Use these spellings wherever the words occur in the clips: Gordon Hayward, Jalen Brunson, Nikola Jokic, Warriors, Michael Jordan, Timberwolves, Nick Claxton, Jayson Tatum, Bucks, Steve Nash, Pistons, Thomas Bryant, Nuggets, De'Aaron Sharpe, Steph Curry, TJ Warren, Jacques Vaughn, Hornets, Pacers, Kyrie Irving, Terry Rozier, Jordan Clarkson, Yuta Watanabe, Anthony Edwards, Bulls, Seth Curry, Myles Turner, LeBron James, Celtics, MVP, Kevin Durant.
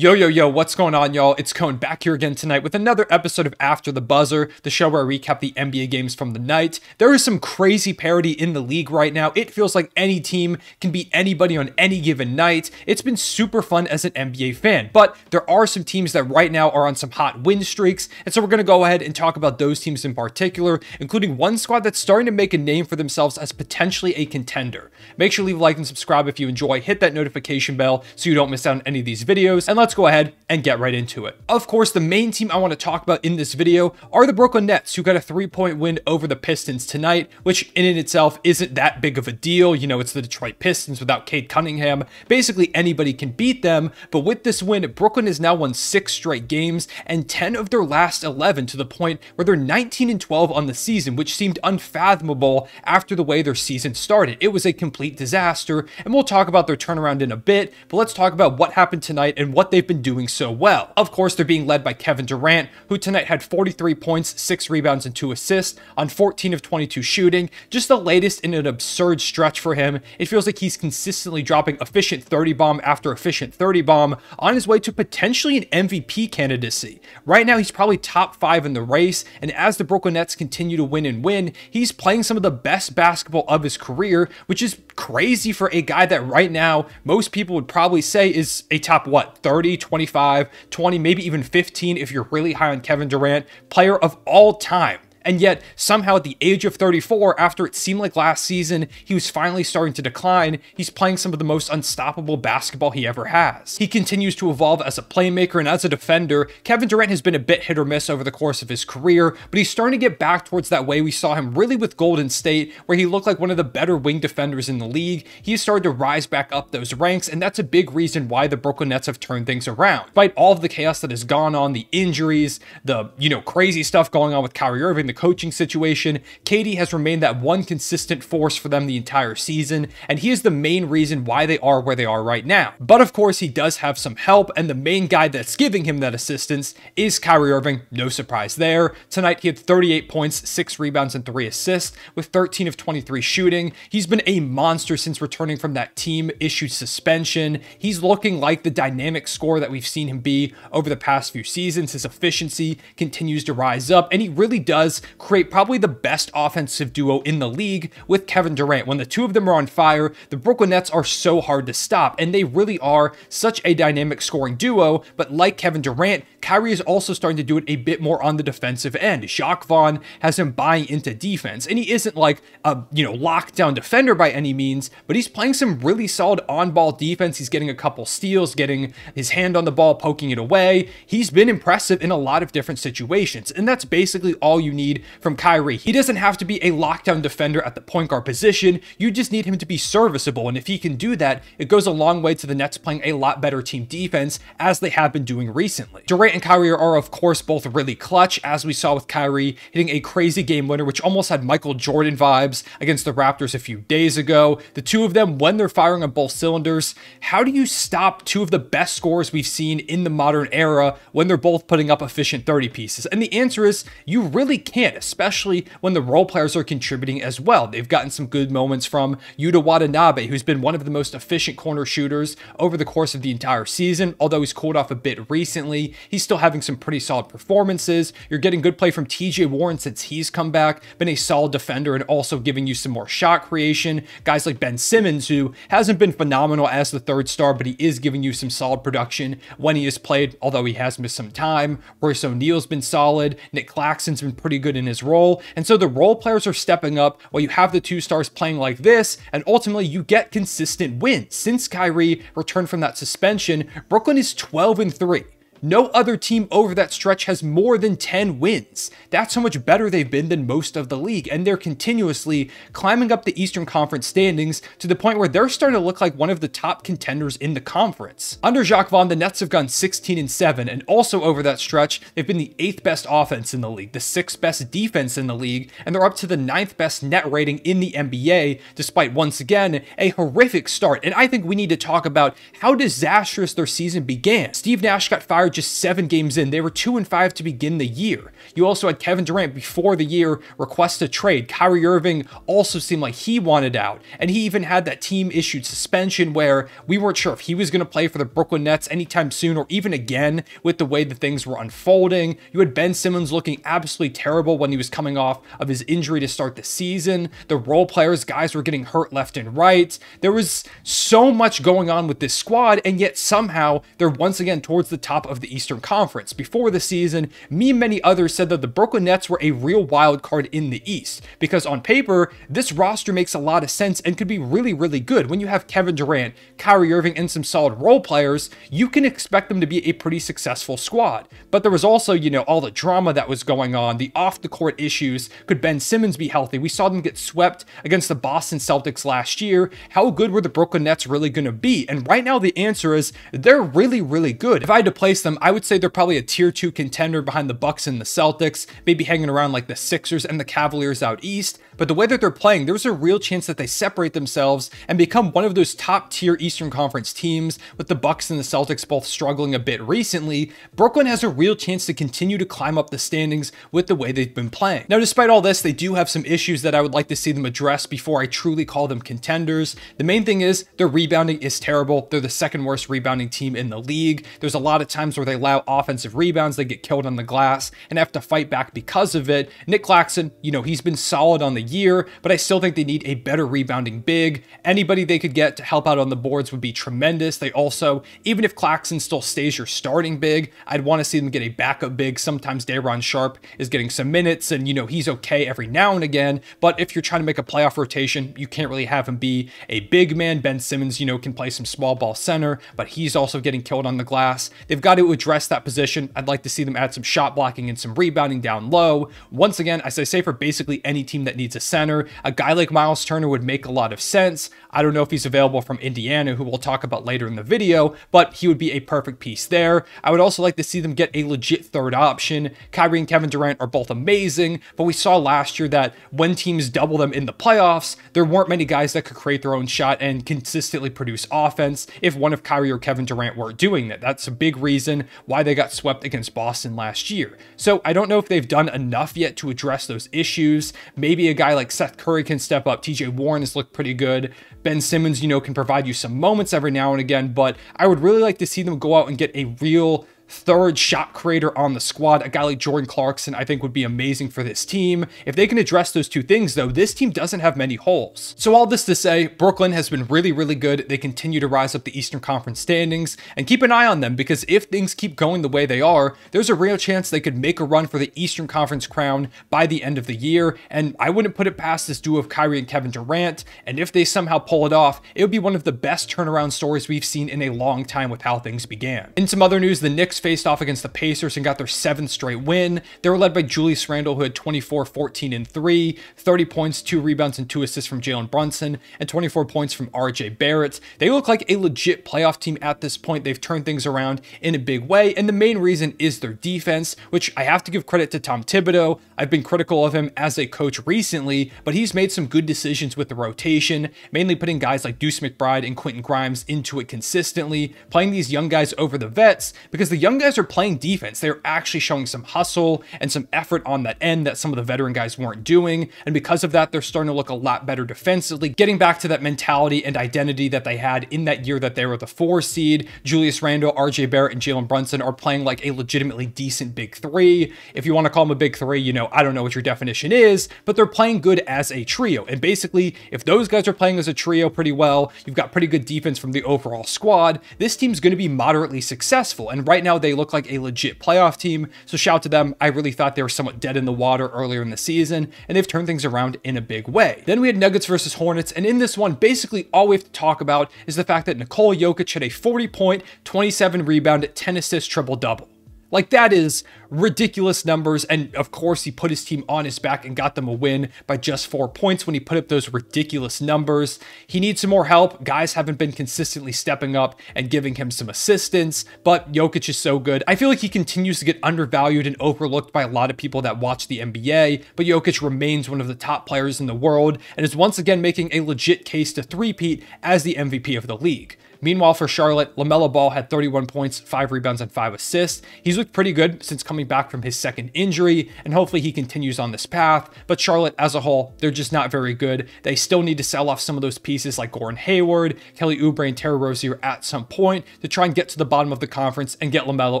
Yo, what's going on, y'all? It's Cohen back here again tonight with another episode of After the Buzzer, the show where I recap the NBA games from the night. There is some crazy parity in the league right now. It feels like any team can beat anybody on any given night. It's been super fun as an NBA fan, but there are some teams that right now are on some hot win streaks, and so we're going to go ahead and talk about those teams in particular, including one squad that's starting to make a name for themselves as potentially a contender. Make sure to leave a like and subscribe if you enjoy, hit that notification bell so you don't miss out on any of these videos, and let's go ahead and get right into it. Of course, the main team I want to talk about in this video are the Brooklyn Nets, who got a three-point win over the Pistons tonight, which in and itself isn't that big of a deal. You know, it's the Detroit Pistons without Cade Cunningham. Basically, anybody can beat them, but with this win, Brooklyn has now won 6 straight games and 10 of their last 11, to the point where they're 19-12 on the season, which seemed unfathomable after the way their season started. It was a complete disaster, and we'll talk about their turnaround in a bit, but let's talk about what happened tonight and what they've been doing so well. Of course, they're being led by Kevin Durant, who tonight had 43 points, 6 rebounds, and 2 assists on 14 of 22 shooting. Just the latest in an absurd stretch for him. It feels like he's consistently dropping efficient 30 bomb after efficient 30 bomb on his way to potentially an MVP candidacy. Right now, he's probably top 5 in the race, and as the Brooklyn Nets continue to win and win, he's playing some of the best basketball of his career, which is crazy for a guy that right now, most people would probably say is a top, what, 30? 25, 20, maybe even 15 if you're really high on Kevin Durant, player of all time. And yet, somehow at the age of 34, after it seemed like last season he was finally starting to decline, he's playing some of the most unstoppable basketball he ever has. He continues to evolve as a playmaker and as a defender. Kevin Durant has been a bit hit or miss over the course of his career, but he's starting to get back towards that way we saw him really with Golden State, where he looked like one of the better wing defenders in the league. He's started to rise back up those ranks, and that's a big reason why the Brooklyn Nets have turned things around. Despite all of the chaos that has gone on, the injuries, the, you know, crazy stuff going on with Kyrie Irving, the coaching situation, KD has remained that one consistent force for them the entire season, and he is the main reason why they are where they are right now. But of course, he does have some help, and the main guy that's giving him that assistance is Kyrie Irving. No surprise there. Tonight, he had 38 points, 6 rebounds, and 3 assists with 13 of 23 shooting. He's been a monster since returning from that team-issued suspension. He's looking like the dynamic scorer that we've seen him be over the past few seasons. His efficiency continues to rise up, and he really does create probably the best offensive duo in the league with Kevin Durant. When the two of them are on fire, the Brooklyn Nets are so hard to stop, and they really are such a dynamic scoring duo. But like Kevin Durant, Kyrie is also starting to do it a bit more on the defensive end. Jacques Vaughn has him buying into defense, and he isn't like a, you know, lockdown defender by any means, but he's playing some really solid on-ball defense. He's getting a couple steals, getting his hand on the ball, poking it away. He's been impressive in a lot of different situations, and that's basically all you need from Kyrie. He doesn't have to be a lockdown defender at the point guard position. You just need him to be serviceable, and if he can do that, it goes a long way to the Nets playing a lot better team defense, as they have been doing recently. Durant and Kyrie are, of course, both really clutch, as we saw with Kyrie hitting a crazy game winner, which almost had Michael Jordan vibes against the Raptors a few days ago. The two of them, when they're firing on both cylinders, how do you stop two of the best scorers we've seen in the modern era when they're both putting up efficient 30 pieces? And the answer is, you really can't, especially when the role players are contributing as well. They've gotten some good moments from Yuta Watanabe, who's been one of the most efficient corner shooters over the course of the entire season. Although he's cooled off a bit recently, he's still having some pretty solid performances. You're getting good play from TJ Warren since he's come back, been a solid defender and also giving you some more shot creation. Guys like Ben Simmons, who hasn't been phenomenal as the third star, but he is giving you some solid production when he has played, although he has missed some time. Royce O'Neal's been solid. Nick Claxton's been pretty good in his role, and so the role players are stepping up while you have the two stars playing like this, and ultimately you get consistent wins. Since Kyrie returned from that suspension, Brooklyn is 12-3. No other team over that stretch has more than 10 wins. That's how much better they've been than most of the league, and they're continuously climbing up the Eastern Conference standings to the point where they're starting to look like one of the top contenders in the conference. Under Jacques Vaughn, the Nets have gone 16-7, and also over that stretch, they've been the 8th best offense in the league, the 6th best defense in the league, and they're up to the 9th best net rating in the NBA, despite, once again, a horrific start. And I think we need to talk about how disastrous their season began. Steve Nash got fired are just 7 games in. They were 2-5 to begin the year. You also had Kevin Durant before the year request a trade. Kyrie Irving also seemed like he wanted out, and he even had that team-issued suspension where we weren't sure if he was going to play for the Brooklyn Nets anytime soon or even again with the way that things were unfolding. You had Ben Simmons looking absolutely terrible when he was coming off of his injury to start the season. The role players, guys were getting hurt left and right. There was so much going on with this squad, and yet somehow they're once again towards the top of the Eastern Conference. Before the season, me and many others said that the Brooklyn Nets were a real wild card in the East because on paper, this roster makes a lot of sense and could be really, really good. When you have Kevin Durant, Kyrie Irving, and some solid role players, you can expect them to be a pretty successful squad. But there was also, you know, all the drama that was going on, the off-the-court issues. Could Ben Simmons be healthy? We saw them get swept against the Boston Celtics last year. How good were the Brooklyn Nets really going to be? And right now the answer is they're really, really good. If I had to place them, I would say they're probably a tier 2 contender behind the Bucks and the Celtics, maybe hanging around like the Sixers and the Cavaliers out East. But the way that they're playing, there's a real chance that they separate themselves and become one of those top tier Eastern Conference teams. With the Bucks and the Celtics both struggling a bit recently, Brooklyn has a real chance to continue to climb up the standings with the way they've been playing. Now, despite all this, they do have some issues that I would like to see them address before I truly call them contenders. The main thing is their rebounding is terrible. They're the second worst rebounding team in the league. There's a lot of times where they allow offensive rebounds, they get killed on the glass and have to fight back because of it. Nick Claxton, you know, he's been solid on the year, but I still think they need a better rebounding big. Anybody they could get to help out on the boards would be tremendous. They also, even if Claxton still stays your starting big, I'd want to see them get a backup big. Sometimes De'Aaron Sharpe is getting some minutes and, you know, he's okay every now and again, but if you're trying to make a playoff rotation, you can't really have him be a big man. Ben Simmons, you know, can play some small ball center, but he's also getting killed on the glass. They've got to address that position. I'd like to see them add some shot blocking and some rebounding down low. Once again, as I say, for basically any team that needs a center, a guy like Myles Turner would make a lot of sense. I don't know if he's available from Indiana, who we'll talk about later in the video, but he would be a perfect piece there. I would also like to see them get a legit third option. Kyrie and Kevin Durant are both amazing, but we saw last year that when teams double them in the playoffs, there weren't many guys that could create their own shot and consistently produce offense if one of Kyrie or Kevin Durant weren't doing that. That's a big reason why they got swept against Boston last year. So I don't know if they've done enough yet to address those issues. Maybe a guy like Seth Curry can step up. TJ Warren has looked pretty good. Ben Simmons, you know, can provide you some moments every now and again, but I would really like to see them go out and get a real third shot creator on the squad. A guy like Jordan Clarkson, I think, would be amazing for this team. If they can address those two things, though, this team doesn't have many holes. So all this to say, Brooklyn has been really, really good. They continue to rise up the Eastern Conference standings, and keep an eye on them because if things keep going the way they are, there's a real chance they could make a run for the Eastern Conference crown by the end of the year. And I wouldn't put it past this duo of Kyrie and Kevin Durant. And if they somehow pull it off, it would be one of the best turnaround stories we've seen in a long time with how things began. In some other news, the Knicks faced off against the Pacers and got their 7th straight win. They were led by Julius Randle, who had 24, 14, and 3, 30 points, 2 rebounds, and 2 assists from Jalen Brunson, and 24 points from RJ Barrett. They look like a legit playoff team at this point. They've turned things around in a big way, and the main reason is their defense, which I have to give credit to Tom Thibodeau. I've been critical of him as a coach recently, but he's made some good decisions with the rotation, mainly putting guys like Deuce McBride and Quentin Grimes into it consistently, playing these young guys over the vets, because the young guys are playing defense. They're actually showing some hustle and some effort on that end that some of the veteran guys weren't doing. And because of that, they're starting to look a lot better defensively, getting back to that mentality and identity that they had in that year that they were the 4 seed. Julius Randle, RJ Barrett, and Jalen Brunson are playing like a legitimately decent big 3. If you want to call them a big 3, you know, I don't know what your definition is, but they're playing good as a trio. And basically, if those guys are playing as a trio pretty well, you've got pretty good defense from the overall squad. This team's going to be moderately successful. And right now, they look like a legit playoff team, so shout to them. I really thought they were somewhat dead in the water earlier in the season, and they've turned things around in a big way. Then we had Nuggets versus Hornets, and in this one, basically all we have to talk about is the fact that Nikola Jokic had a 40-point, 27-rebound, 10-assist triple-double. Like, that is ridiculous numbers, and of course he put his team on his back and got them a win by just 4 points when he put up those ridiculous numbers. He needs some more help. Guys haven't been consistently stepping up and giving him some assistance, but Jokic is so good. I feel like he continues to get undervalued and overlooked by a lot of people that watch the NBA, but Jokic remains one of the top players in the world and is once again making a legit case to three-peat as the MVP of the league. Meanwhile, for Charlotte, LaMelo Ball had 31 points, 5 rebounds, and 5 assists. He's looked pretty good since coming back from his second injury, and hopefully he continues on this path. But Charlotte as a whole, they're just not very good. They still need to sell off some of those pieces like Gordon Hayward, Kelly Oubre, and Terry Rozier at some point to try and get to the bottom of the conference and get LaMelo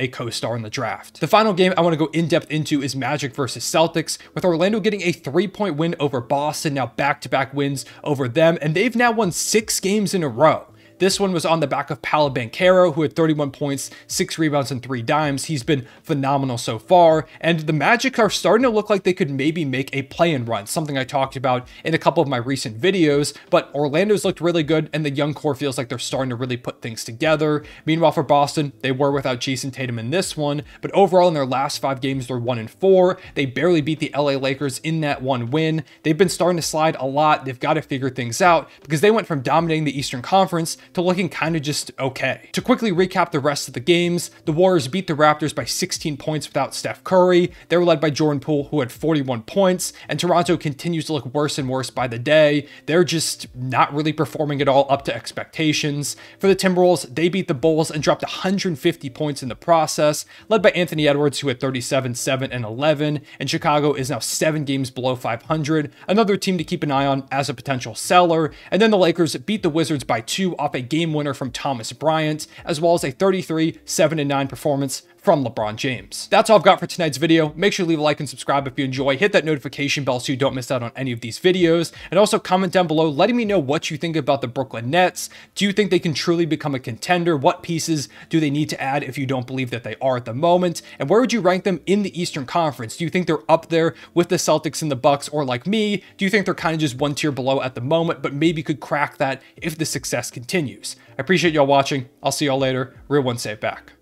a co-star in the draft. The final game I want to go in depth into is Magic versus Celtics, with Orlando getting a 3-point win over Boston, now back-to-back wins over them, and they've now won 6 games in a row. This one was on the back of Paolo Banchero, who had 31 points, 6 rebounds, and 3 dimes. He's been phenomenal so far, and the Magic are starting to look like they could maybe make a play-in run, something I talked about in a couple of my recent videos, but Orlando's looked really good, and the young core feels like they're starting to really put things together. Meanwhile, for Boston, they were without Jayson Tatum in this one, but overall in their last 5 games, they're 1-4. They barely beat the LA Lakers in that one win. They've been starting to slide a lot. They've got to figure things out, because they went from dominating the Eastern Conference to looking kind of just okay. To quickly recap the rest of the games, the Warriors beat the Raptors by 16 points without Steph Curry. They were led by Jordan Poole, who had 41 points, and Toronto continues to look worse and worse by the day. They're just not really performing at all up to expectations. For the Timberwolves, they beat the Bulls and dropped 150 points in the process, led by Anthony Edwards, who had 37, 7, and 11, and Chicago is now 7 games below 500, another team to keep an eye on as a potential seller. And then the Lakers beat the Wizards by 2 off a game winner from Thomas Bryant, as well as a 33, 7-9 performance from LeBron James. That's all I've got for tonight's video. Make sure to leave a like and subscribe if you enjoy. Hit that notification bell so you don't miss out on any of these videos. And also comment down below letting me know what you think about the Brooklyn Nets. Do you think they can truly become a contender? What pieces do they need to add if you don't believe that they are at the moment? And where would you rank them in the Eastern Conference? Do you think they're up there with the Celtics and the Bucks, or like me, do you think they're kind of just one tier below at the moment, but maybe could crack that if the success continues? I appreciate y'all watching. I'll see y'all later. Real One Save back.